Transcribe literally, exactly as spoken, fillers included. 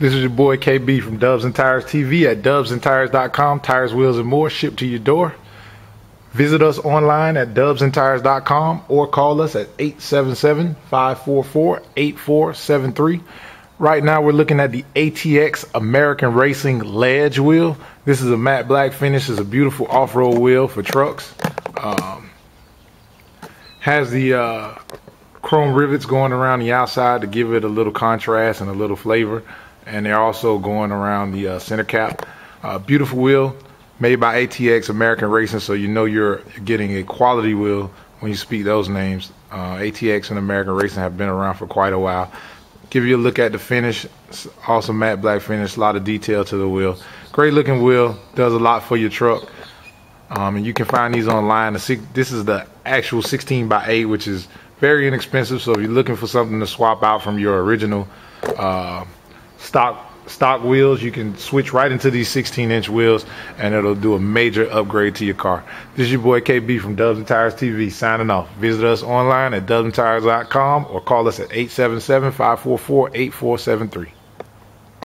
This is your boy K B from Dubs and Tires T V at dubs and tires dot com. Tires, wheels, and more shipped to your door. Visit us online at dubs and tires dot com or call us at eight seven seven, five four four, eight four seven three. Right now we're looking at the A T X American Racing Ledge Wheel. This is a matte black finish. It's a beautiful off-road wheel for trucks. Um, has the uh, chrome rivets going around the outside to give it a little contrast and a little flavor. And they're also going around the uh, center cap. Uh, beautiful wheel made by A T X American Racing, so you know you're getting a quality wheel when you speak those names. Uh, A T X and American Racing have been around for quite a while. Give you a look at the finish. It's awesome matte black finish, a lot of detail to the wheel. Great looking wheel, does a lot for your truck. Um, and you can find these online. This is the actual sixteen by eight, which is very inexpensive, so if you're looking for something to swap out from your original uh, stock stock wheels, you can switch right into these sixteen inch wheels and it'll do a major upgrade to your car. This is your boy K B from Dubs and Tires T V signing off. Visit us online at dubs and tires dot com or call us at eight seven seven, five four four, eight four seven three.